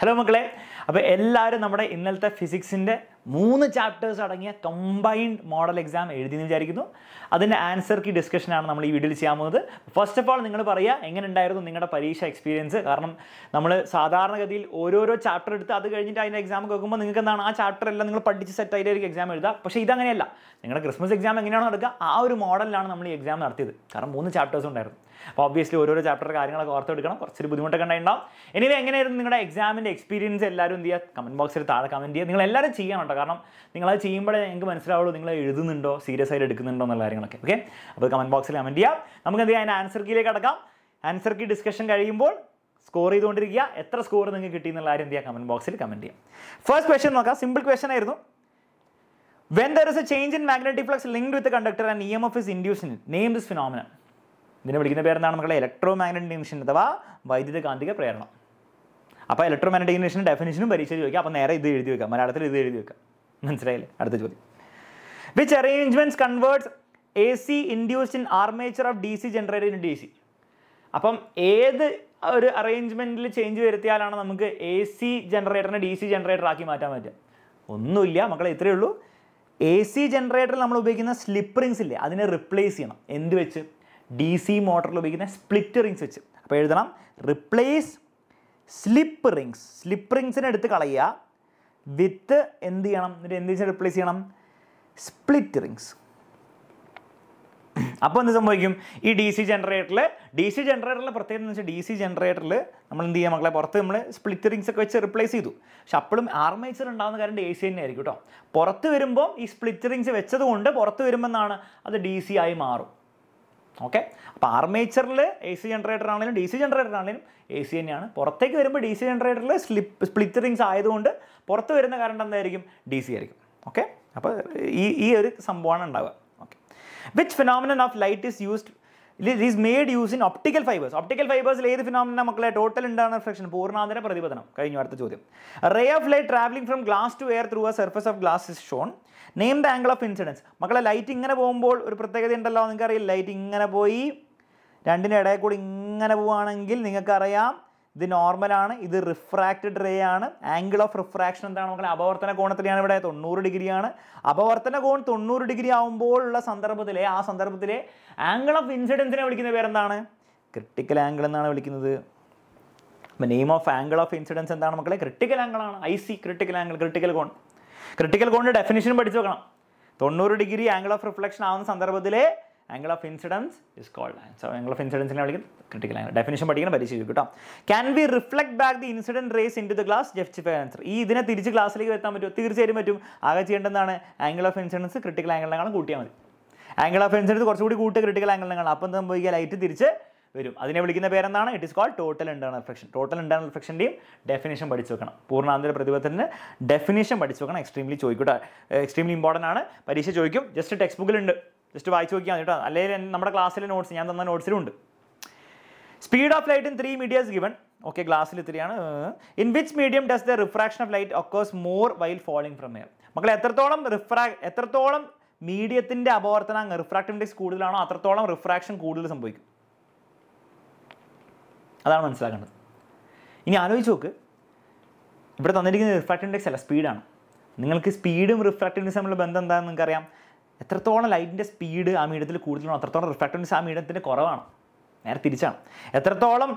Hello മക്കളെ, അപ്പോൾ എല്ലാവരും നമ്മുടെ ഇന്നലത്തെ ഫിസിക്സിൻ്റെ 3 ചാപ്റ്റേഴ്സ് അടങ്ങിയ കമ്പൈൻഡ് മോഡൽ എക്സാം എഴുതിയെന്ന് വിചാരിക്കുന്നു. അതിൻ്റെ ആൻസർ കീ ഡിസ്കഷനാണ് നമ്മൾ ഈ വീഡിയോയിൽ ചെയ്യാൻ പോകുന്നത്. ഫസ്റ്റ് ഓഫ് ആൾ നിങ്ങൾ പറയുക എങ്ങനെ ഉണ്ടായിരുന്നു നിങ്ങളുടെ പരീക്ഷ എക്സ്പീരിയൻസ്. കാരണം നമ്മൾ സാധാരണഗതിയിൽ ഓരോരോ ചാപ്റ്റർ എടുത്ത് അത് കഴിഞ്ഞിട്ട് അതിൻ്റെ എക്സാം കേൾക്കുമ്പോൾ നിങ്ങൾക്ക് എന്താണ് ആ ചാപ്റ്റർ എല്ലാം നിങ്ങൾ പഠിച്ച് സെറ്റായിട്ടായിരിക്കും എക്സാം എഴുതുക. പക്ഷേ ഇതങ്ങനെയല്ല. നിങ്ങളുടെ ക്രിസ്മസ് എക്സാം എങ്ങനെയാണോ നടക്കുക ആ ഒരു മോഡലിലാണ് നമ്മൾ ഈ എക്സാം നടത്തിയത്. കാരണം 3 ചാപ്റ്റേഴ്സ് ഉണ്ടായിരുന്നു. അപ്പോൾ ഒബ്വിയസ്ലി ഓരോരോ ചാപ്റ്റർ കാര്യങ്ങളൊക്കെ ഓർത്തെടുക്കണം. കുറച്ചൊരു ബുദ്ധിമുട്ടൊക്കെ ഉണ്ടായിട്ടുണ്ടാവും. എനിവേ എങ്ങനെയായിരുന്നു നിങ്ങളുടെ എക്സാമിൻ്റെ എക്സ്പീരിയൻസ്? എല്ലാവരും എന്ത് ചെയ്യുക, കമൻറ്റ് ബോക്സിൽ താഴെ കമൻറ്റ് ചെയ്യുക. നിങ്ങളെല്ലാവരും ചെയ്യണം കേട്ടോ. കാരണം നിങ്ങളത് ചെയ്യുമ്പോഴേ നിങ്ങൾക്ക് മനസ്സിലാവുള്ളൂ നിങ്ങൾ എഴുതുന്നുണ്ടോ, സീരിയസ് ആയിട്ട് എടുക്കുന്നുണ്ടോ എന്നുള്ള കാര്യങ്ങളൊക്കെ. ഓക്കെ, അപ്പോൾ കമൻറ്റ് ബോക്സിൽ കമൻറ്റ് ചെയ്യാം. നമുക്ക് എന്ത് ചെയ്യാം, അതിൻ്റെ ആൻസർ കീയിലേക്ക് അടക്കാം. ആൻസർ കീ ഡിസ്കഷൻ കഴിയുമ്പോൾ സ്കോർ ചെയ്തുകൊണ്ടിരിക്കുക. എത്ര സ്കോർ നിങ്ങൾക്ക് കിട്ടി എന്നുള്ള കാര്യം എന്ത് ചെയ്യുക, കമൻറ്റ് ബോക്സിൽ കമൻറ്റ് ചെയ്യാം. ഫസ്റ്റ് ക്വസ്റ്റ്യൻ നോക്കാം. സിമ്പിൾ ക്വസ്റ്റ്യൻ ആയിരുന്നു. When there is a change in magnetic flux linked with the conductor and EMF is induced in it, name this phenomenon. ഇതിനെ വിളിക്കുന്ന പേരെന്താണ് മക്കളെ? ഇലക്ട്രോമാഗ്നറ്റിക് ഇൻഡക്ഷൻ അഥവാ വൈദ്യുത കാന്തിക പ്രേരണ. അപ്പോൾ ഇലക്ട്രോമാഗ്നറ്റിക് ഇൻഡക്ഷൻ്റെ ഡെഫിനിഷനും പരീക്ഷ ചോദിക്കുക. അപ്പോൾ നേരെ ഇത് എഴുതി വെക്കാം, മലയാളത്തിൽ ഇത് എഴുതി വെക്കാം. മനസ്സിലായില്ലേ? അടുത്ത ചോദ്യം. Which arrangements converts A C induced in armature of D C generated in D C? അപ്പം ഏത് ഒരു അറേഞ്ച്മെൻറ്റിൽ ചേഞ്ച് വരുത്തിയാലാണ് നമുക്ക് എ സി ജനറേറ്ററിനെ ഡി സി ജനറേറ്ററാക്കി മാറ്റാൻ പറ്റുക? ഒന്നുമില്ല മക്കളെ, ഇത്രയേ ഉള്ളൂ. എ സി ജനറേറ്ററിൽ നമ്മൾ ഉപയോഗിക്കുന്ന സ്ലിപ്പ് റിങ്സ് ഇല്ലേ, അതിനെ റിപ്ലേസ് ചെയ്യണം. എന്ത് വെച്ച്? ഡി സി മോട്ടറിൽ ഉപയോഗിക്കുന്ന സ്പ്ലിറ്റ് റിങ്സ് വെച്ച്. അപ്പോൾ എഴുതണം, റിപ്ലേസ് സ്ലിപ്പ് റിങ്സ്. സ്ലിപ്പ് റിങ്സിനെ എടുത്ത് കളയുക. വിത്ത് എന്ത് ചെയ്യണം? എന്നിട്ട് എന്ത് വെച്ചാൽ റിപ്ലേസ് ചെയ്യണം? Split rings. അപ്പോൾ എന്ത് സംഭവിക്കും? ഈ ഡി സി ജനറേറ്ററിലെ പ്രത്യേകത എന്ന് വെച്ചാൽ ഡി സി ജനറേറ്ററിൽ നമ്മൾ എന്ത് ചെയ്യാം മക്കളെ, പുറത്ത് നമ്മൾ സ്പ്ലിറ്റ് റിങ്സ് ഒക്കെ വെച്ച് റിപ്ലേസ് ചെയ്തു. പക്ഷെ അപ്പോഴും ആർമേച്ചർ ഉണ്ടാകുന്ന കറണ്ട് എ സി തന്നെ ആയിരിക്കും കേട്ടോ. പുറത്ത് വരുമ്പോൾ ഈ സ്പ്ലിറ്റ് റിങ്സ് വെച്ചത് കൊണ്ട് പുറത്ത് വരുമ്പോൾ എന്നാണ് അത് ഡി സി ആയി മാറും. ഓക്കെ, അപ്പോൾ ആർമേച്ചറിൽ എ സി ജനറേറ്ററാണെങ്കിലും ഡി സി ജനറേറ്ററാണെങ്കിലും എ സി തന്നെയാണ്. പുറത്തേക്ക് വരുമ്പോൾ ഡി സി ജനറേറ്ററിൽ സ്പ്ലിറ്റ് റിങ്സ് ആയതുകൊണ്ട് പുറത്ത് വരുന്ന കറണ്ട് എന്തായിരിക്കും? ഡി സി ആയിരിക്കും. ഓക്കെ, അപ്പോൾ ഈ ഒരു സംഭവമാണ് ഉണ്ടാവുക. Okay, which phenomenon of light is used is made use in optical fibres? Optical ഫൈബേഴ്സിൽ ഏത് ഫിനോമിന മക്കളെ? ടോട്ടൽ ഇൻ്റേർണൽ റിഫ്ലക്ഷൻ, പൂർണ്ണാന്തര പ്രതിപതനം. കഴിഞ്ഞു. അടുത്ത ചോദ്യം. Ray of light travelling from glass to air through a surface of glass is shown. Name the angle of incidence. മക്കളെ, light ഇങ്ങനെ പോകുമ്പോൾ ഒരു പ്രത്യേകത ഉണ്ടല്ലോ, നിങ്ങൾക്കറിയില്ല. ലൈറ്റ് ഇങ്ങനെ പോയി രണ്ടിൻ്റെ ഇടയിൽ കൂടി ഇങ്ങനെ പോവുകയാണെങ്കിൽ നിങ്ങൾക്കറിയാം ഇത് നോർമലാണ്, ഇത് റിഫ്രാക്റ്റഡ് റേ ആണ്. ആംഗിൾ ഓഫ് റിഫ്രാക്ഷൻ എന്താണ് മക്കളെ? അപവർത്തന കോണത്തിലാണ്. ഇവിടെ 90 ഡിഗ്രിയാണ്. അപവർത്തന കോൺ 90 ഡിഗ്രി ആകുമ്പോഴുള്ള സന്ദർഭത്തിലെ ആംഗിൾ ഓഫ് ഇൻസിഡൻസിനെ വിളിക്കുന്ന പേരെന്താണ്? ക്രിട്ടിക്കൽ ആംഗിൾ എന്നാണ് വിളിക്കുന്നത്. അപ്പം name of angle of incidence എന്താണ് മക്കളെ? ക്രിട്ടിക്കൽ ആംഗിളാണ്. ക്രിട്ടിക്കൽ കോൺ. ക്രിട്ടിക്കൽ കോണിൻ്റെ ഡെഫിനിഷൻ പഠിച്ചു വെക്കണം. 90 ഡിഗ്രി ആംഗിൾ ഓഫ് റിഫ്ലക്ഷൻ ആവുന്ന സന്ദർഭത്തിലെ angle of incidence is called angle of incidence നെ വിളിക്കും critical angle. Definition പഠിക്കണം, പരീക്ഷയ്ക്ക് കേട്ടോ. Can we reflect back the incident rays into the glass? Justify answer. ഈ ഇതിനെ തിരിച്ച് ക്ലാസ്സിലേക്ക് വരുത്താൻ പറ്റുമോ? തീർച്ചയായിട്ടും പറ്റും. ആകെ ചെയ്യേണ്ടതാണ് angle of incidence critical angle കൂട്ടിയാൽ മതി. ആംഗിൾ ഓഫ് ഇൻസിഡൻസ് കുറച്ചുകൂടി കൂട്ടുക critical angle. അപ്പം സംഭവിക്കുക ലൈറ്റ് തിരിച്ച് വരും. അതിനെ വിളിക്കുന്ന പേരെന്താണ്? It is called total internal reflection. Total internal റിഫ്ലക്ഷൻ്റെയും ഡെഫിനേഷൻ പഠിച്ചു വെക്കണം. പൂർണ്ണാന്തര പ്രതിപതനത്തിൻ്റെ ഡെഫിനേഷൻ പഠിച്ചു വെക്കണം. എക്സ്ട്രീംലി ഇമ്പോർട്ടൻ്റ് ആണ്. പരീക്ഷ ചോദിക്കും. ജസ്റ്റ് ടെക്സ്റ്റ് ബുക്കിലുണ്ട്, ജസ്റ്റ് വായിച്ചു നോക്കിയാൽ കേട്ടോ. അല്ലെങ്കിൽ നമ്മുടെ ക്ലാസ്സിലെ നോട്ട്സ്, ഞാൻ തന്ന നോട്ട്സിലുണ്ട്. Speed of light in 3 medias given. Okay, ഗ്ലാസ്സിൽ 3 ആണ്. In which medium does the refraction of light occurs more while falling from air? മക്കളെ, എത്രത്തോളം മീഡിയത്തിൻ്റെ അപവർത്തന റിഫ്രാക്റ്റീവ് ഇൻഡെക്സ് കൂടുതലാണോ അത്രത്തോളം റിഫ്രാക്ഷൻ കൂടുതൽ സംഭവിക്കും. അതാണ് മനസ്സിലാക്കേണ്ടത്. ഇനി ആലോചിച്ച് നോക്ക്, ഇവിടെ തന്നിരിക്കുന്ന റിഫ്രാക്റ്റീവ് ഇൻഡെക്സ് അല്ല, സ്പീഡാണ്. നിങ്ങൾക്ക് സ്പീഡും റിഫ്രാക്റ്റീവ് ഇൻഡെക്സും തമ്മിലുള്ള ബന്ധം എന്താണെന്ന് നിങ്ങൾക്കറിയാം. എത്രത്തോളം ലൈറ്റിൻ്റെ സ്പീഡ് ആ മീഡിയത്തിൽ കൂടുതലാണോ അത്രത്തോളം റിഫ്രാക്റ്റീവ്നെസ് ആ മീഡിയത്തിൻ്റെ കുറവാണ്. നേരെ തിരിച്ചാണ്, എത്രത്തോളം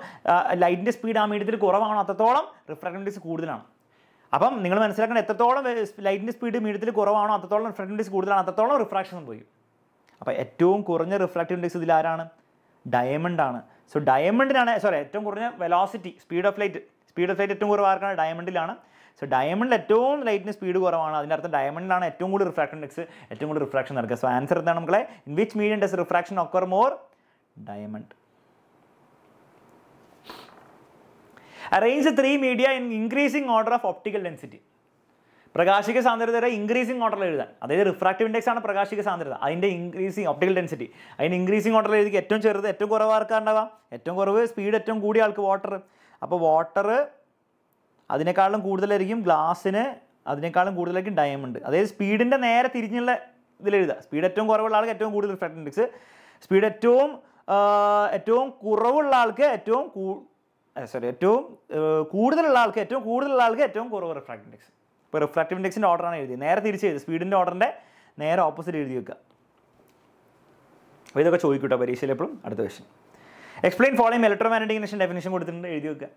ലൈറ്റിൻ്റെ സ്പീഡ് ആ മീഡിയത്തിൽ കുറവാണോ അത്രത്തോളം റിഫ്രാക്റ്റീവ്നെസ് കൂടുതലാണ്. അപ്പം നിങ്ങൾ മനസ്സിലാക്കേണ്ട, എത്രത്തോളം ലൈറ്റിൻ്റെ സ്പീഡ് മീഡിയത്തിൽ കുറവാണോ അത്രത്തോളം റിഫ്രാക്റ്റീവ്നെസ് കൂടുതലാണ്, അത്രത്തോളം റിഫ്രാക്ഷൻ സംഭവിക്കും. അപ്പോൾ ഏറ്റവും കുറഞ്ഞ റിഫ്രാക്റ്റീവ്നെസ് ഇതിലാരാണ്? ഡയമണ്ടാണ്. സോ ഡയമണ്ടിനാണ്, സോറി, ഏറ്റവും കുറഞ്ഞ വെലോസിറ്റി സ്പീഡ് ഓഫ് ലൈറ്റ് ഏറ്റവും കുറവ് ആർക്കാണ്? ഡയമണ്ടിലാണ്. സോ ഡയമണ്ടിൽ ഏറ്റവും ലൈറ്റിന് സ്പീഡ് കുറവാണ്. അതിൻ്റെ അർത്ഥം ഡയമണ്ടിലാണ് ഏറ്റവും കൂടുതൽ റിഫ്രാക്ഷൻ ഇൻഡെക്സ്, ഏറ്റവും കൂടുതൽ റിഫ്രാക്ഷൻ നടക്കുക. സോ ആൻസർ എന്താണ് നമ്മളെ? In which medium does refraction occur more? Diamond. Arrange 3 media in increasing order of optical density. പ്രകാശിക സാന്ദ്രതയുടെ ഇൻക്രീസിംഗ് ഓർഡറിൽ എഴുതാൻ, അതായത് റിഫ്രാക്റ്റീവ് ഇൻഡെക്സ് ആണ് പ്രകാശിക സാന്ദ്രത, അതിൻ്റെ ഇൻക്രീസിംഗ് ഒപ്റ്റിക്കൽ ഡെൻസിറ്റി, അതിൻ്റെ ഇൻക്രീസിംഗ് ഓർഡറിൽ എഴുതി. ഏറ്റവും ചെറുത് ഏറ്റവും കുറവ് ആർക്കാണ്ടാവാം? ഏറ്റവും കുറവ് സ്പീഡ് ഏറ്റവും കൂടിയ ആൾക്ക് വാട്ടർ. അപ്പോൾ വാട്ടർ അതിനേക്കാളും കൂടുതലായിരിക്കും ഗ്ലാസ്സിന്, അതിനേക്കാളും കൂടുതലായിരിക്കും ഡയമണ്ട്. അതായത് സ്പീഡിൻ്റെ നേരെ തിരിഞ്ഞുള്ള ഇതിലെഴുതുക. സ്പീഡ് ഏറ്റവും കുറവുള്ള ആൾക്ക് ഏറ്റവും കൂടുതൽ റിഫ്രാക്റ്റീവ് ഇൻഡെക്സ്, സ്പീഡ് ഏറ്റവും കുറവുള്ള ആൾക്ക് ഏറ്റവും സോറി ഏറ്റവും കൂടുതലുള്ള ആൾക്ക് ഏറ്റവും കുറവ് റിഫ്രാക്റ്റീവ് ഇൻഡെക്സ്. ഇപ്പോൾ റിഫ്രാക്റ്റീവ് ഇൻഡെക്സിൻ്റെ ഓർഡറാണ് എഴുതിയത്, നേരെ തിരിച്ച് എഴുതി സ്പീഡിൻ്റെ ഓർഡറിൻ്റെ നേരെ ഓപ്പോസിറ്റ് എഴുതി വെക്കുക. അപ്പോൾ ഇതൊക്കെ ചോദിക്കൂട്ടോ പരീക്ഷയിൽ എപ്പോഴും. അടുത്ത question, explain following electromagnetic induction definition കൊടുത്തിട്ടുണ്ട്, എഴുതി വെക്കുക.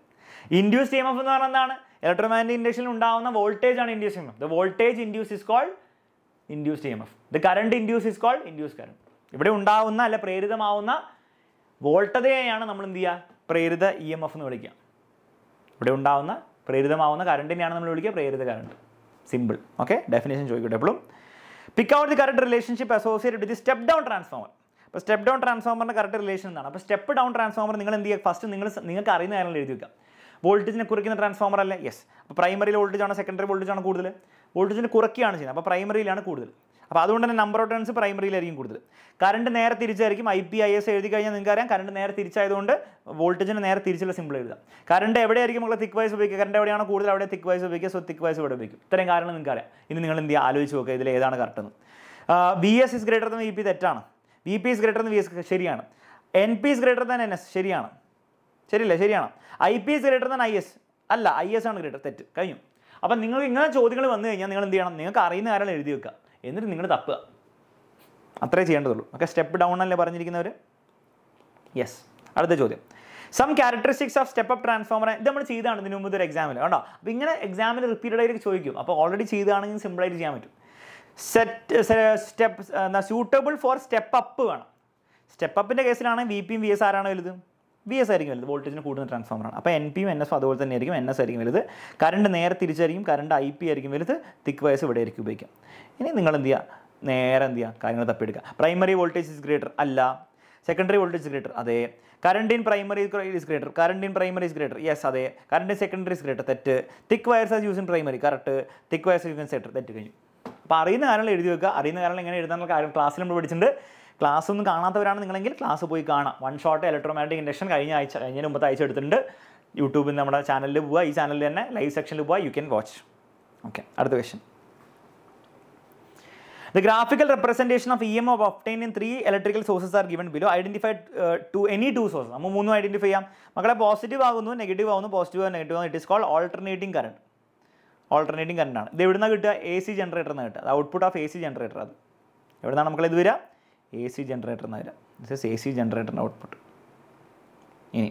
ഇൻഡ്യൂസ് ഇ എം എഫ് എന്ന് പറഞ്ഞാൽ എന്താണ്? ഇലക്ട്രോമാഗ്നറ്റിക് ഇൻഡക്ഷനിൽ ഉണ്ടാകുന്ന വോൾട്ടേജ് ആണ് induce E M F. The voltage induce is called induce E M F. The current induce is called induce current. ഇവിടെ ഉണ്ടാകുന്ന അല്ലെ പ്രേരിതമാവുന്ന വോൾട്ടതയെയാണ് നമ്മൾ എന്ത് ചെയ്യുക? പ്രേരിത ഇ എം എഫ് എന്ന് വിളിക്കുക. ഇവിടെ ഉണ്ടാകുന്ന പ്രേരിതമാവുന്ന കറണ്ടിനെയാണ് നമ്മൾ വിളിക്കുക പ്രേരിത കറണ്ട്. സിമ്പിൾ. ഓക്കെ, ഡെഫിനേഷൻ ചോദിക്കട്ടെ എപ്പോഴും. Pick out the current relationship associate with the step down transformer. അപ്പോൾ സ്റ്റെപ്പ് ഡൗൺ ട്രാൻസ്ഫോമറിൻ്റെ കറക്റ്റ് റിലേഷൻ എന്നാണ്. അപ്പോൾ സ്റ്റെപ്പ് ഡൗൺ ട്രാൻസ്ഫോമർ നിങ്ങൾ എന്ത് ചെയ്യുക? ഫസ്റ്റ് നിങ്ങൾക്ക് അറിയുന്ന കാര്യങ്ങൾ എഴുതി വെക്കുക. വോൾട്ടേജിനെ കുറയ്ക്കുന്ന ട്രാൻസ്ഫോമർ അല്ലേ? യെസ്. അപ്പോൾ പ്രൈമറിയിൽ വോൾട്ടേജാണ്, സെക്കൻഡറി വോൾട്ടേജാണ് കൂടുതൽ. വോൾട്ടേജിന് കുറയ്ക്കുകയാണ് ചെയ്യുന്നത്, അപ്പോൾ പ്രൈമറിയിലാണ് കൂടുതൽ. അപ്പോൾ അതുകൊണ്ട് തന്നെ നമ്പർ ഓഫ് ടേൺസ് പ്രൈമറിയിലായിരിക്കും കൂടുതൽ. കറണ്ട് നേരെ തിരിച്ചായിരിക്കും. IPIS എഴുതി കഴിഞ്ഞാൽ നിങ്ങൾക്ക് അറിയാം കറണ്ട് നേരെ തിരിച്ചായതുകൊണ്ട് വോൾട്ടേജിന് നേരെ തിരിച്ചുള്ള സിമ്പിൾ എഴുതാം. കറണ്ട് എവിടെയായിരിക്കും നമ്മൾ തിക്ക് വൈസ് ഉപയോഗിക്കുക? കറണ്ട് എവിടെയാണ് കൂടുതൽ അവിടെ തിക്ക് വൈസ് ഉപയോഗിക്കുക. സോ തിക്ക് വൈസ് ഇവിടെ ഉപയോഗിക്കും. ഇത്രയും കാരണം നിങ്ങൾക്ക് അറിയാം. ഇനി നിങ്ങൾ എന്ത് ചെയ്യുക? ആലോചിച്ച് നോക്കുക ഇതിൽ ഏതാണ് കറക്റ്റ് എന്ന്. VS is greater than VP തെറ്റാണ്. VP is greater than VS ശരിയാണ്. NP is greater than NS ശരിയാണ്. ശരിയല്ലേ? ശരിയാണ്. IP is greater than IS അല്ല, IS ആണ് ഗ്രേറ്റർ. തെറ്റ് കഴിഞ്ഞു. അപ്പം നിങ്ങൾക്ക് ഇങ്ങനെ ചോദ്യങ്ങൾ വന്നു കഴിഞ്ഞാൽ നിങ്ങൾ എന്ത് ചെയ്യണം? നിങ്ങൾക്ക് അറിയുന്ന കാര്യങ്ങൾ എഴുതി വെക്കുക, എന്നിട്ട് നിങ്ങൾ തപ്പുക. അത്രേ ചെയ്യേണ്ടതുള്ളൂ. ഓക്കെ, സ്റ്റെപ്പ് ഡൗൺ അല്ലേ പറഞ്ഞിരിക്കുന്നവർ? യെസ്. അടുത്ത ചോദ്യം, some characteristics of step up transformer. ഇത് നമ്മൾ ചെയ്താണ് ഇതിനു മുമ്പ് ഒരു എക്സാമിൽ കേട്ടോ. അപ്പോൾ ഇങ്ങനെ എക്സാമിൽ റിപ്പീറ്റഡ് ആയിട്ട് ചോദിക്കും. അപ്പോൾ ഓൾറെഡി ചെയ്താണെങ്കിൽ സിമ്പിളായിട്ട് ചെയ്യാൻ പറ്റും. സ്യൂട്ടബിൾ ഫോർ സ്റ്റെപ്പ് അപ്പ് വേണം. സ്റ്റെപ്പ് അപ്പിൻ്റെ കേസിലാണെങ്കിൽ VPയും VS ആരാണ് വലുത്? VS ആയിരിക്കും വലുത്. വോൾട്ടേജിന് കൂടുന്ന ട്രാൻസ്ഫോമറാണ്. അപ്പോൾ NPയും NSും അതുപോലെ തന്നെ ആയിരിക്കും. NS ആയിരിക്കും വലുത്. കറണ്ട് നേരെ തിരിച്ചായിരിക്കും. കറണ്ട് IP ആയിരിക്കും വലുത്. തിക്ക് വയസ് ഇവിടെ ആയിരിക്കും ഉപയോഗിക്കാം. ഇനി നിങ്ങൾ എന്ത് ചെയ്യുക? നേരെ എന്ത് ചെയ്യുക? കാര്യങ്ങൾ തപ്പിയെടുക്കുക. പ്രൈമറി വോൾട്ടേജ് ഇസ് ഗ്രേറ്റർ അല്ല, സെക്കൻഡറി വോൾട്ടേജ് ഗ്രേറ്റർ അതെ. Current in primary is greater. Current in primary is greater yes അതെ. Current in secondary is greater തെറ്റ്. Thick wires as use in primary correct. Thick wires use in sector തെറ്റ് കഴിഞ്ഞു. അപ്പോൾ അറിയുന്ന കാര്യങ്ങൾ എഴുതി വെക്കുക. അറിയുന്ന കാര്യങ്ങൾ എങ്ങനെ എഴുതാനുള്ള കാര്യം ക്ലാസ്സിൽ നമ്മൾ പഠിച്ചിട്ടുണ്ട്. ക്ലാസ് ഒന്നും കാണാത്തവരാണ് നിങ്ങളെങ്കിൽ ക്ലാസ് പോയി കാണാം. വൺ ഷോട്ട് ഇലക്ട്രോമാഗ്നറ്റിക് ഇൻഡക്ഷൻ കഴിഞ്ഞ മുമ്പത്തെ ആഴ്ച എടുത്തിട്ടുണ്ട്. യൂട്യൂബിൽ നമ്മുടെ ചാനലിൽ പോവുക, ഈ ചാനലിൽ തന്നെ ലൈവ് സെക്ഷനിൽ പോവുക, യു ക്യാൻ വാച്ച്. ഓക്കെ, അടുത്ത question, the graphical representation of E M F obtained in 3 electrical sources are given below. Identify to any 2 source. നമ്മൾ 3 ഐഡൻറ്റിഫൈ ചെയ്യാം മക്കളെ. പോസിറ്റീവ് ആകുന്നു, നെഗറ്റീവ് ആകുന്നു, പോസിറ്റീവ് ആകുന്നു, നെഗറ്റീവ് ആകുന്നു. It is called alternating current. Alternating current ആണ് ഇത്. എവിടുന്ന കിട്ടുക? AC ജനറേറ്ററിന് കിട്ടുക. അത് ഔട്ട്പുട്ട് ഓഫ് AC ജനറേറ്റർ. അത് എവിടുന്നാണ് മക്കളെ ഇത് വരിക? AC ജനറേറ്റർ എന്ന് വരാം. ദിസ് ഇസ് AC ജനറേറ്ററിൻ്റെ ഔട്ട്പുട്ട്. ഇനി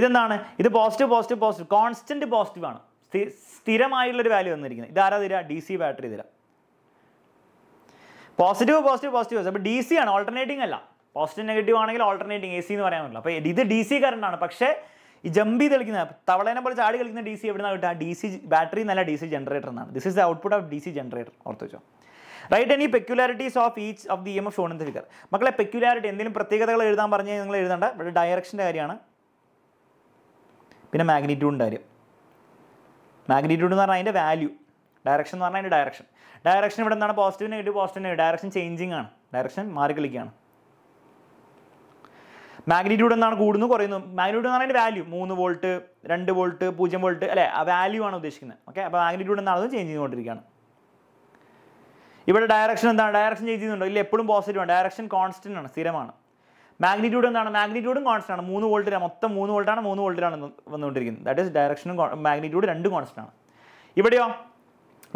ഇതെന്താണ്? ഇത് positive positive positive constant positive ആണ്, സ്ഥിരമായിട്ടുള്ളൊരു വാല്യൂ വന്നിരിക്കുന്നത്. ഇതാരാ തരാം? DC ബാറ്ററി തരാം. Positive positive positive. അപ്പോൾ DC ആണ്, ഓൾട്ടർനേറ്റിംഗ് അല്ല. പോസിറ്റീവ് നെഗറ്റീവ് ആണെങ്കിൽ ഓൾട്ടർനേറ്റിംഗ് AC എന്ന് പറയാൻ പറ്റില്ല. അപ്പോൾ ഇത് DC കറണ്ട് ആണ്. പക്ഷേ ഈ ജമ്പ് ചെയ്ത് കളിക്കുന്ന തവളേനെ പോലെ ചാടി കളിക്കുന്ന DC എവിടുന്നാണ് കിട്ടുക? DC ബാറ്ററി എന്നല്ല, DC ജനറേറ്റർ എന്നാണ്. This is the output of DC generator. ഓർത്ത് വെച്ചോ. Right any peculiarities of each of the EMF shown in the figure. മക്കളെ പെക്യുലാരിറ്റി എന്തെങ്കിലും പ്രത്യേകതകൾ എഴുതാൻ പറഞ്ഞാൽ നിങ്ങൾ എഴുതേണ്ട. ഇവിടെ ഡയറക്ഷൻ്റെ കാര്യമാണ്, പിന്നെ മാഗ്നിറ്റ്യൂഡിൻ്റെ കാര്യം. മാഗ്നിറ്റ്യൂഡ് എന്ന് പറഞ്ഞാൽ അതിൻ്റെ വാല്യൂ, ഡയറക്ഷൻ എന്ന് പറഞ്ഞാൽ അതിൻ്റെ ഡയറക്ഷൻ. ഡയറക്ഷൻ ഇവിടെ എന്താണ്? Positive negative positive negative. Direction changing ആണ്, ഡയറക്ഷൻ മാറി കളിക്കുകയാണ്. മാഗ്നിറ്റ്യൂഡ് എന്നാണ് കൂടുന്നു കുറയുന്നു. മാഗ്നിറ്റ്യൂഡ് എന്ന് പറഞ്ഞാൽ അതിൻ്റെ വാല്യൂ 3 വോൾട്ട് 2 വോൾട്ട് 0 വോൾട്ട് അല്ലേ, ആ വാല്യൂ ആണ് ഉദ്ദേശിക്കുന്നത്. ഓക്കെ, അപ്പോൾ മാഗ്നിറ്റ്യൂഡ് എന്നാണ്, അത് ചേഞ്ച് ചെയ്തുകൊണ്ടിരിക്കുകയാണ്. ഇവിടെ ഡയറക്ഷൻ എന്താണ്? ഡയറക്ഷൻ ചേഞ്ച് ചെയ്യുന്നുണ്ടോ? ഇല്ല, എപ്പോഴും പോസിറ്റീവ് ആണ്. ഡയറക്ഷൻ കോൺസ്റ്റന്റ് ആണ്, സ്ഥിരമാണ്. മാഗ്നിറ്റ്യൂഡ് എന്താണ്? മാഗ്നിറ്റ്യൂഡും കോൺസ്റ്റന്റ് ആണ്. 3 വോൾട്ടിലാണ് മൊത്തം, 3 വോൾട്ടാണ് 3 വോൾട്ടിലാണ് വന്നുകൊണ്ടിരിക്കുന്നത്. ദാറ്റ് ഈസ് ഡയറക്ഷനും മാഗ്നിറ്റ്യൂഡ് രണ്ടും കോൺസ്റ്റന്റ് ആണ്. ഇവിടെയോ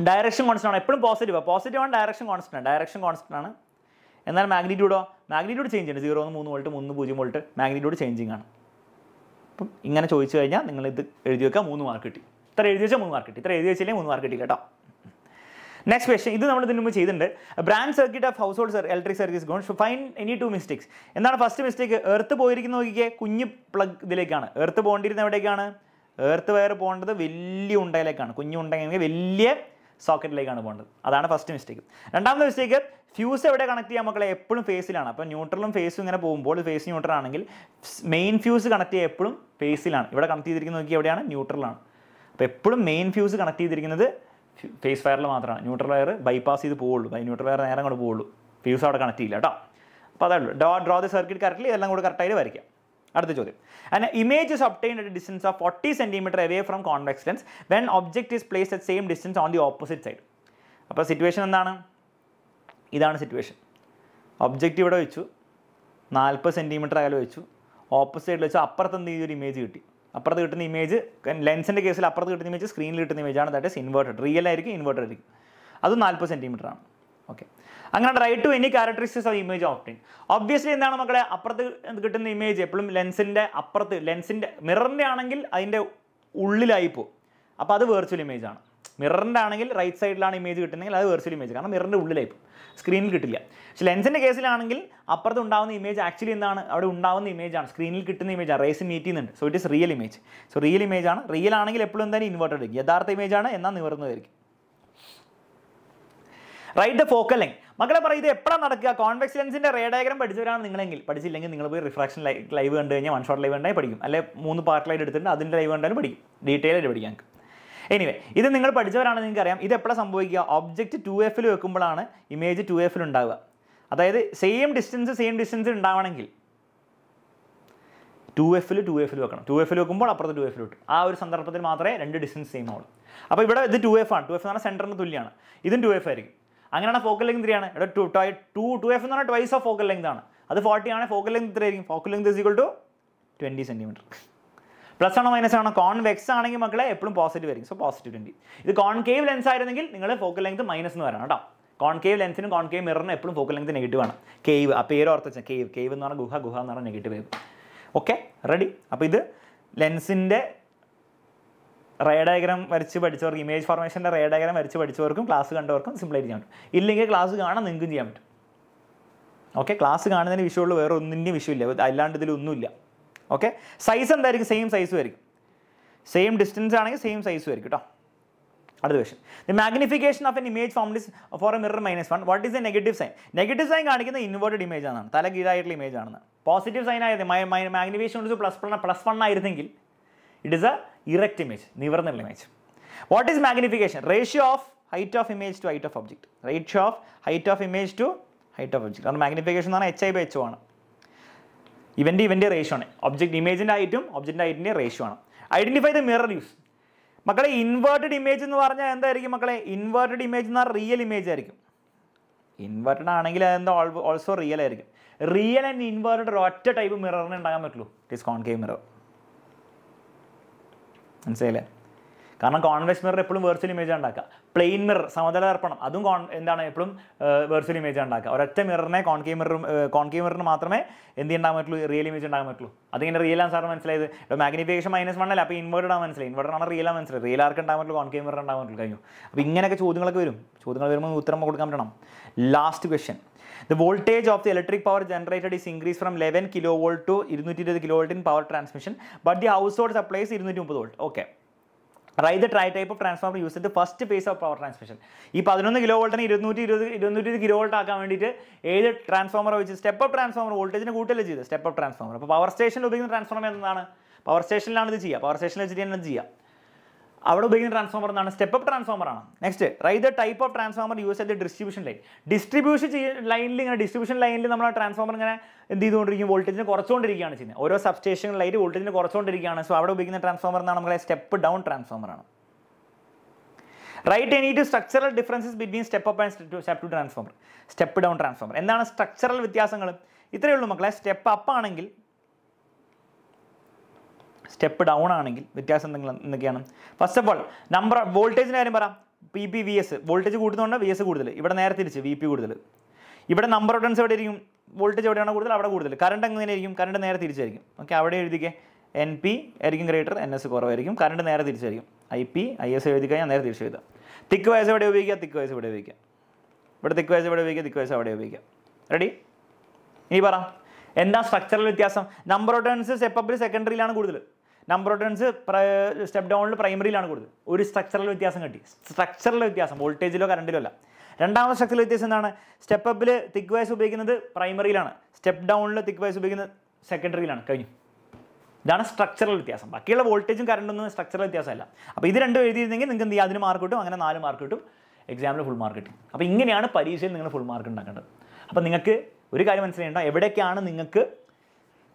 ഡയറക്ഷൻ കോൺസ്റ്റന്റ് ആണ്, എപ്പോഴും പോസിറ്റീവാണ്. പോസിറ്റീവ് ആണ്, ഡയറക്ഷൻ കോൺസ്റ്റന്റ് ആണ്, ഡയറക്ഷൻ കോൺസ്റ്റന്റ് ആണ്. എന്നാൽ മാഗ്നിറ്റ്യൂഡോ? മാഗ്നിറ്റ്യൂഡ് ചേഞ്ച് ചെയ്യുന്നുണ്ട്. 0 - 3 വോൾട്ട് 1 - 0 വോൾട്ട് മാഗ്നിറ്റ്യൂഡ് ചേഞ്ചിങ് ആണ്. അപ്പം ഇങ്ങനെ ചോദിച്ചു കഴിഞ്ഞാൽ നിങ്ങൾ ഇത് എഴുതി വെക്കുക. 3 മാർക്ക് കിട്ടി. ഇത്ര എഴുതി വെച്ചാൽ 3 മാർക്ക് കിട്ടി. ഇത്ര എഴുതി വെച്ചില്ലെങ്കിൽ 3 മാർക്ക് കിട്ടില്ല കേട്ടോ. നെക്സ്റ്റ് ക്വസ്റ്റ്യൻ, ഇത് നമ്മൾ ഇതിന് മുമ്പ് ചെയ്തിട്ടുണ്ട്. Branch circuit of house hold electric circuits gone find any 2 mistakes. എന്താണ് ഫസ്റ്റ് മിസ്റ്റേക്ക്? എർത്ത് പോയിരിക്കുന്ന നോക്കിക്കേ, കുഞ്ഞു പ്ലഗ് ഇതിലേക്കാണ്. എർത്ത് പോകേണ്ടിരുന്നത് എവിടേക്കാണ്? എർത്ത് വയർ പോകേണ്ടത് വലിയ ഉണ്ടയിലേക്കാണ്. കുഞ്ഞു ഉണ്ടെങ്കിൽ വലിയ സോക്കറ്റിലേക്കാണ് പോകേണ്ടത്. അതാണ് ഫസ്റ്റ് മിസ്റ്റേക്ക്. രണ്ടാമത്തെ മിസ്റ്റേക്ക്, ഫ്യൂസ് എവിടെ കണക്ട് ചെയ്യാൻ മക്കളെ? എപ്പോഴും ഫേസിലാണ്. അപ്പോൾ ന്യൂട്രലും ഫേസും ഇങ്ങനെ പോകുമ്പോൾ ഫേസ് ന്യൂട്രൽ ആണെങ്കിൽ മെയിൻ ഫ്യൂസ് കണക്ട് ചെയ്യുക എപ്പോഴും ഫേസിലാണ്. ഇവിടെ കണക്ട് ചെയ്തിരിക്കുന്നത് നോക്കി എവിടെയാണ്? ന്യൂട്രലാണ്. അപ്പോൾ എപ്പോഴും മെയിൻ ഫ്യൂസ് കണക്ട് ചെയ്തിരിക്കുന്നത് ഫേസ് വയറിൽ മാത്രമാണ്. ന്യൂട്രൽ വയർ ബൈപ്പാസ് ചെയ്ത് പോവുള്ളൂ. ന്യൂട്രൽ വയർ നേരം കൂടെ പോവുള്ളൂ, ഫ്യൂസ് അവിടെ കണക്ട് ചെയ്യില്ല കേട്ടോ. അപ്പോൾ അതേ ഉള്ളൂ. ഡ്രോ ദി സർക്യൂട്ട് കറക്റ്റ്ലി, എല്ലാം കൂടെ കറക്റ്റായിട്ട് വരയ്ക്കാം. അടുത്ത ചോദ്യം, and image is obtained at a distance of 40 centimetre away from convex lens when object is placed at same distance on the opposite side. അപ്പോൾ സിറ്റുവേഷൻ എന്താണ്? ഇതാണ് സിറ്റുവേഷൻ. ഒബ്ജെക്റ്റ് ഇവിടെ വെച്ചു, 40 സെൻറ്റിമീറ്റർ അകലെ വെച്ചു, ഓപ്പോസിറ്റ് സൈഡിൽ വെച്ചു. അപ്പുറത്ത് എന്ത് ചെയ്തൊരു ഇമേജ് കിട്ടി. അപ്പുറത്ത് കിട്ടുന്ന ഇമേജ് ലെൻസിൻ്റെ കേസിൽ അപ്പുറത്ത് കിട്ടുന്ന ഇമേജ് സ്ക്രീനിൽ കിട്ടുന്ന ഇമേജാണ് ദാറ്റ് ഈസ് ഇൻവേർട്ടഡ്. റിയൽ ആയിരിക്കും ഇൻവേർട്ടഡ് ആയിരിക്കും. അത് 40 സെൻറ്റിമീറ്റർ ആണ്. ഓക്കെ, അങ്ങനെ write to any characteristics of image obtain. Obviously എന്താണ് മക്കളെ, അപ്പുറത്ത് കിട്ടുന്ന ഇമേജ് എപ്പോഴും ലെൻസിൻ്റെ അപ്പുറത്ത് ലെൻസിൻ്റെ മിററിൻ്റെ ആണെങ്കിൽ അതിൻ്റെ ഉള്ളിലായി പോകും. അപ്പോൾ അത് വെർച്വൽ ഇമേജ് ആണ്. മിററിൻ്റെ ആണെങ്കിൽ റൈറ്റ് സൈഡിലാണ് ഇമേജ് കിട്ടുന്നെങ്കിൽ അത് വെർച്വൽ ഇമേജ്, കാരണം മിററിൻ്റെ ഉള്ളിലായി പോകും, സ്ക്രീനിൽ കിട്ടില്ല. പക്ഷേ ലെൻസിൻ്റെ കേസിലാണെങ്കിൽ അപ്പുറത്ത് ഉണ്ടാകുന്ന ഇമേജ് ആക്ച്വലി എന്താണ്, അവിടെ ഉണ്ടാകുന്ന ഇമേജാണ്, സ്ക്രീനിൽ കിട്ടുന്ന ഇമേജാണ്, റേസ് മീറ്റ് ചെയ്യുന്നുണ്ട്. So it is real image. So real image ആണ്. റിയൽ ആണെങ്കിൽ എപ്പോഴും എന്തായാലും ഇൻവേർട്ടഡ് ആയിരിക്കും, യഥാർത്ഥ ഇമേജാണ് എന്നാൽ നിവർന്നതായിരിക്കും. Right the focal length. മക്കളെ പറയും ഇത് എപ്പോഴാണ് നടക്കുക? കോൺവെക്സ് ലെൻസിൻ്റെ റേ ഡയഗ്രം പഠിച്ചവരാണ് നിങ്ങളെങ്കിൽ, പഠിച്ചില്ലെങ്കിൽ നിങ്ങൾ പോയി റിഫ്രാക്ഷൻ ലൈവ് കണ്ടു കഴിഞ്ഞാൽ, വൺ ഷോട്ട് ലൈവ് കണ്ടാൽ പഠിക്കും, അല്ലെ 3 പാർട്ടിലായിട്ട് എടുത്തിട്ട് അതിൻ്റെ ലൈവ് കണ്ടാലും പഠിക്കും, ഡീറ്റെയിൽ ആയിട്ട് പഠിക്കാം. എനിവേ ഇത് നിങ്ങൾ പഠിച്ചവരാണെങ്കിൽ നിങ്ങൾക്കറിയാം ഇത് എപ്പോഴാണ് സംഭവിക്കുക. ഒബ്ജക്റ്റ് 2Fൽ വെക്കുമ്പോഴാണ് ഇമേജ് 2Fൽ ഉണ്ടാവുക. അതായത് സെയിം ഡിസ്റ്റൻസ് ഉണ്ടാവണമെങ്കിൽ 2Fൽ വെക്കണം. 2Fൽ വെക്കുമ്പോൾ അപ്പുറത്ത് 2Fൽ വെക്കും. ആ ഒരു സന്ദർഭത്തിൽ മാത്രമേ രണ്ട് ഡിസ്റ്റൻസ് സെയിം ആവുള്ളൂ. അപ്പോൾ ഇവിടെ ഇത് 2F ആണ്. 2F എന്ന് പറഞ്ഞാൽ സെൻറ്ററിന് തുല്യമാണ്. ഇതും 2F ആയിരിക്കും. അങ്ങനെയാണ് ഫോക്കൽ ലെങ്ത് 3 ആണ്. ഇവിടെ 2F എന്ന് പറഞ്ഞാൽ ട്വൈസ് ഓഫ് ഫോക്കൽ ലെങ്ത് ആണ്. അത് 40 ആണ്. ഫോക്കൽ ലെങ്ത് 3 ആയിരിക്കും. Focal length is equal to 20 centimetre. Plus ആണോ മൈനസ് ആണോ? കോൺവെക്സ് ആണെങ്കിൽ മക്കളെ എപ്പോഴും പോസിറ്റീവ് ആയിരിക്കും. So positive 20. ഇത് കോൺകേവ് ലെൻസ് ആയിരുന്നെങ്കിൽ നിങ്ങൾ ഫോക്കൽ ലെങ്ത് മൈനസ് എന്ന് വരണം കേട്ടോ. കോൺകേവ് ലെൻസിനും കോൺകേവ് മിററിനും എപ്പോഴും ഫോക്കൽ ലെങ്ത് നെഗറ്റീവ് ആണ്. കേവ്, ആ പേര് ഓർത്ത് വെച്ചാൽ കേവ് കേവ് എന്ന് പറഞ്ഞാൽ ഗുഹ എന്ന് പറഞ്ഞാൽ നെഗറ്റീവ് വേവ്. Okay, ready. അപ്പോൾ ഇത് ലെൻസിൻ്റെ റേ ഡയഗ്രം വരച്ച് പഠിച്ചവർക്ക്, ഇമേജ് ഫോർമേഷൻ്റെ റേ ഡയഗ്രം വരച്ച് പഠിച്ചവർക്കും ക്ലാസ് കണ്ടവർക്കും സിമ്പിളായിട്ട് ചെയ്യാൻ പറ്റും. ഇല്ലെങ്കിൽ ക്ലാസ് കാണാൻ നിങ്ങൾക്കും ചെയ്യാൻ പറ്റും. ഓക്കെ, ക്ലാസ് കാണുന്നതിന് വിഷയമുള്ളൂ, വേറെ ഒന്നിൻ്റെയും വിഷയമില്ല, അല്ലാണ്ട് ഇതിലൊന്നുമില്ല. ഓക്കെ, സൈസ് എന്തായിരിക്കും? സെയിം സൈസും ആയിരിക്കും. സെയിം ഡിസ്റ്റൻസ് ആണെങ്കിൽ സെയിം സൈസും ആയിരിക്കും കേട്ടോ. അടുത്ത question, the magnification of an image formed is for a mirror -1. What is a negative sign? Negative sign കാണിക്കുന്ന ഇൻവേർട്ടഡ് ഇമേജ് ആണ്, തലകീഴായിട്ടുള്ള ഇമേജ് ആണെന്ന്. പോസിറ്റീവ് സൈൻ ആയത് മാഗ്നിഫിക്കേഷൻ കൊണ്ട് +1 ആയിരുന്നെങ്കിൽ it is a erect image, നിവർന്നുള്ള image. What is magnification? Ratio of height of image to height of object. Ratio of height of image to height of object. കാരണം magnification എന്ന് പറഞ്ഞാൽ HI/HO ആണ്. ഇവൻ്റെ ratio ആണ്. Object ഇമേജിൻ്റെ ഹൈറ്റും ഒബ്ജെക്റ്റിൻ്റെ ഹൈറ്റിൻ്റെ റേഷ്യോ ആണ്. Identify the mirror use. മക്കളെ ഇൻവേർട്ടഡ് ഇമേജ് എന്ന് പറഞ്ഞാൽ എന്തായിരിക്കും മക്കളെ? ഇൻവേർട്ടഡ് ഇമേജ് എന്ന് പറഞ്ഞാൽ റിയൽ ഇമേജ് ആയിരിക്കും. ഇൻവേർട്ടഡ് ആണെങ്കിൽ അതെന്താ ഓൾസോ റിയൽ ആയിരിക്കും. റിയൽ ആൻഡ് ഇൻവേർട്ടഡ് ഒറ്റ ടൈപ്പ് മിററിന് ഉണ്ടാകാൻ പറ്റുള്ളൂ. It is concave mirror. മനസ്സിലായില്ലേ? കാരണം കോൺവെക്സ് മിറർ എപ്പോഴും വെർച്വൽ ഇമേജ് ഉണ്ടാക്കുക. പ്ലെയിൻ മിറർ, സമതല ദർപ്പണം, അതും എന്താണ് എപ്പോഴും വെർച്വൽ ഇമേജ് ഉണ്ടാക്കുക. ഒരൊറ്റ മിററിനെ കോൺകേവ് മിററിന് മാത്രമേ എന്ത് ഉണ്ടാകാൻ പറ്റുള്ളൂ? റിയൽ ഇമേജ് ഉണ്ടാകാൻ പറ്റുള്ളൂ. അതിങ്ങനെ റിയൽ ആണ് സാർ മനസ്സിലായത്. ഇപ്പോൾ മാഗ്നിഫിക്കേഷൻ -1 അല്ല, അപ്പോൾ ഇൻവേർട്ടഡ് ആണ് മനസ്സിലായി. ഇൻവേർട്ടഡ് ആണ് റിയൽ ആണ് മനസ്സിലായി. റിയൽ ആർക്ക് ഉണ്ടാകാൻ പറ്റുള്ളൂ? കോൺകേവ് മിറർ ഉണ്ടാകാൻ പറ്റുള്ളൂ. കഴിഞ്ഞു. അപ്പോൾ ഇങ്ങനെയൊക്കെ ചോദ്യങ്ങളൊക്കെ വരും. ചോദ്യങ്ങൾ വരുമ്പോൾ ഉത്തരം കൊടുക്കാൻ പറ്റണം. Last question, the voltage of the electric power generated is increase from 11 kV to 220 kV in power transmission, but the household supplies 230 V. Okay, right the type of transformer use the first phase of power transmission. ഈ 11 kV 220 kV ആക്കാൻ വേണ്ടിയിട്ട് ഏത് transformer വെച്ച്? Step up transformer. വോൾട്ടേജിന് കൂട്ടല്ലേ ചെയ്ത് step up transformer. അപ്പോൾ power സ്റ്റേഷനിൽ ഉപയോഗിക്കുന്ന ട്രാൻസ്ഫോമർ എന്താണ്? പവർ സ്റ്റേഷനിലാണ് ഇത് ചെയ്യുക. പവർ സ്റ്റേഷനിൽ വെച്ചിട്ട് തന്നെ ചെയ്യുക. അവിടെ ഉപയോഗിക്കുന്ന ട്രാൻസ്ഫോമർ എന്നാണ് സ്റ്റെപ്പ് അപ്പ് ട്രാൻസ്ഫോമർ ആണ്. Next, right the type of transformer use ചെയ്ത് ഡിസ്ട്രിബ്യൂഷൻ ലൈൻ. ഡിസ്ട്രിബ്യൂഷൻ ലൈനിൽ നമ്മൾ ആ ട്രാൻസ്ഫോമർ ഇങ്ങനെ എന്ത് ചെയ്തുകൊണ്ടിരിക്കും? വോൾട്ടേജിന് കുറച്ചുകൊണ്ടിരിക്കുകയാണ് ചെയ്യുന്നത്. ഓരോ സബ്സ്റ്റേഷനിലായിട്ട് വോൾട്ടേജിന് കുറച്ചുകൊണ്ടിരിക്കുകയാണ്. സോ അവിടെ ഉപയോഗിക്കുന്ന ട്രാൻസ്ഫോമർ എന്നാണ് നമ്മളെ സ്റ്റെപ്പ് ഡൗൺ ട്രാൻസ്ഫോമർ ആണ്. Write any two structural differences between step up and step to transformer, step down transformer. എന്താണ് സ്ട്രക്ചറൽ വ്യത്യാസങ്ങൾ? ഇത്രയേ ഉള്ളൂ മക്കളെ. സ്റ്റെപ്പ് അപ്പ് ആണെങ്കിൽ സ്റ്റെപ്പ് ഡൗൺ ആണെങ്കിൽ വ്യത്യാസം എന്തൊക്കെയാണ്? First of all number of വോൾട്ടേജിൻ്റെ കാര്യം പറയാം. PV, VS വോൾട്ടേജ് കൂടുന്നതുകൊണ്ട് VS കൂടുതൽ. ഇവിടെ നേരെ തിരിച്ച് VP കൂടുതൽ. ഇവിടെ നമ്പർ ഓഫ് ടേൺസ് എവിടെ ഇരിക്കും? വോൾട്ടേജ് എവിടെയാണ് കൂടുതൽ അവിടെ കൂടുതൽ. കറണ്ട് എങ്ങനെയായിരിക്കും? കറണ്ട് നേരെ തിരിച്ചായിരിക്കും. ഓക്കെ, അവിടെ എഴുതിക്കേ NP ആയിരിക്കും ഗ്രേറ്റർ, NS കുറവായിരിക്കും. കറണ്ട് നേരെ തിരിച്ചായിരിക്കും. IP IS എഴുതി കഴിഞ്ഞാൽ നേരെ തിരിച്ച് എഴുതാം. തിക്ക് വയസ്സ് എവിടെ ഉപയോഗിക്കുക? തിക്ക് വയസ്സ് ഇവിടെ ഉപയോഗിക്കുക. റെഡി? ഇനി പറ എന്താ സ്ട്രക്ചറൽ വ്യത്യാസം? നമ്പർ ഓഫ് ടേൺസ് സ്റ്റെപ്പ് അപ്പിൽ സെക്കൻഡറിയിലാണ് കൂടുതൽ. നമ്പർ ഓഫ് ടേൺസ് സ്റ്റെപ്പ് ഡൗണിൽ പ്രൈമറിയിലാണ് കൂടുതൽ. ഒരു സ്ട്രക്ചറൽ വ്യത്യാസം കിട്ടി. സ്ട്രക്ചറൽ വ്യത്യാസം വോൾട്ടേജിലോ കറണ്ടിലോ അല്ല. രണ്ടാമത്തെ സ്ട്രക്ചറൽ വ്യത്യാസം എന്താണ്? സ്റ്റെപ്പ് അപ്പിൽ തിക്ക് വയസ് ഉപയോഗിക്കുന്നത് പ്രൈമറിയിലാണ്, സ്റ്റെപ്പ് ഡൗണിൽ തിക്ക് വയസ് ഉപയോഗിക്കുന്നത് സെക്കൻഡറിയിലാണ്. കഴിഞ്ഞു. ഇതാണ് സ്ട്രക്ചറൽ വ്യത്യാസം. ബാക്കിയുള്ള വോൾട്ടേജും കറണ്ടൊന്നും സ്ട്രക്ചറൽ വ്യത്യാസമല്ല. അപ്പോൾ ഇത് രണ്ടും എഴുതിയിരുന്നെങ്കിൽ നിങ്ങൾക്ക് എന്ത് ചെയ്യാം? അതിന് മാർക്ക് കിട്ടും. അങ്ങനെ 4 മാർക്ക് കിട്ടും. എക്സാമിൽ ഫുൾ മാർക്ക് കിട്ടും. അപ്പോൾ ഇങ്ങനെയാണ് പരീക്ഷയിൽ നിങ്ങൾ ഫുൾ മാർക്ക് ഉണ്ടാക്കേണ്ടത്. അപ്പോൾ നിങ്ങൾക്ക് ഒരു കാര്യം മനസ്സിലായിട്ടോ, എവിടെയൊക്കെയാണ് നിങ്ങൾക്ക്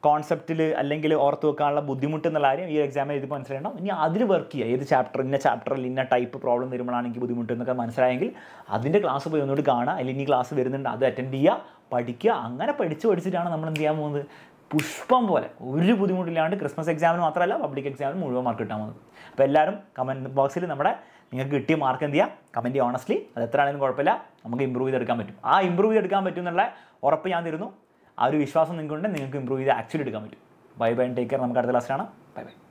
കോൺസെപ്റ്റിൽ അല്ലെങ്കിൽ ഓർത്ത് വെക്കാനുള്ള ബുദ്ധിമുട്ട് എന്നുള്ള കാര്യം ഈ എക്സാമിൽ എഴുതി മനസ്സിലായിട്ടോ. ഇനി അതിൽ വർക്ക് ചെയ്യുക. ഏത് ചാപ്റ്റർ, ഇന്ന ചാപ്റ്ററിൽ ഇന്ന ടൈപ്പ് പ്രോബ്ലം വരുമ്പോഴാണ് എനിക്ക് ബുദ്ധിമുട്ട് എന്നൊക്കെ മനസ്സിലായെങ്കിൽ അതിൻ്റെ ക്ലാസ് പോയി ഒന്നുകൂടി കാണുക. അല്ലെങ്കിൽ ഇനി ക്ലാസ് വരുന്നുണ്ട്, അത് അറ്റൻഡ് ചെയ്യുക, പഠിക്കുക. അങ്ങനെ പഠിച്ച് പഠിച്ചിട്ടാണ് നമ്മൾ എന്ത് ചെയ്യാൻ പോകുന്നത്? പുഷ്പം പോലെ ഒരു ബുദ്ധിമുട്ടില്ലാണ്ട് ക്രിസ്മസ് എക്സാമിന് മാത്രമല്ല പബ്ലിക് എക്സാമിന് മുഴുവൻ മാർക്ക് കിട്ടാൻ വന്നത്. അപ്പോൾ എല്ലാവരും കമൻറ്റ് ബോക്സിൽ നമ്മുടെ നിങ്ങൾക്ക് കിട്ടിയ മാർക്ക് എന്ത് ചെയ്യുക, കമൻറ്റ് ചെയ്യുക. ഓണസ്റ്റ്ലി അത് എത്ര ആണെങ്കിലും കുഴപ്പമില്ല, നമുക്ക് ഇമ്പ്രൂവ് ചെയ്തെടുക്കാൻ പറ്റും. ആ ഇമ്പ്രൂവ് ചെയ്തെടുക്കാൻ പറ്റും എന്നുള്ള ഉറപ്പ് ഞാൻ തരുന്നു. ആ ഒരു വിശ്വാസം നിങ്ങൾക്കുണ്ടെങ്കിൽ നിങ്ങൾക്ക് ഇമ്പ്രൂവ് ചെയ്ത് ആക്ച്വലി എടുക്കാൻ പറ്റും. Bye bye, take care. നമുക്ക് അടുത്ത ക്ലാസ്സിലാണ്. Bye bye.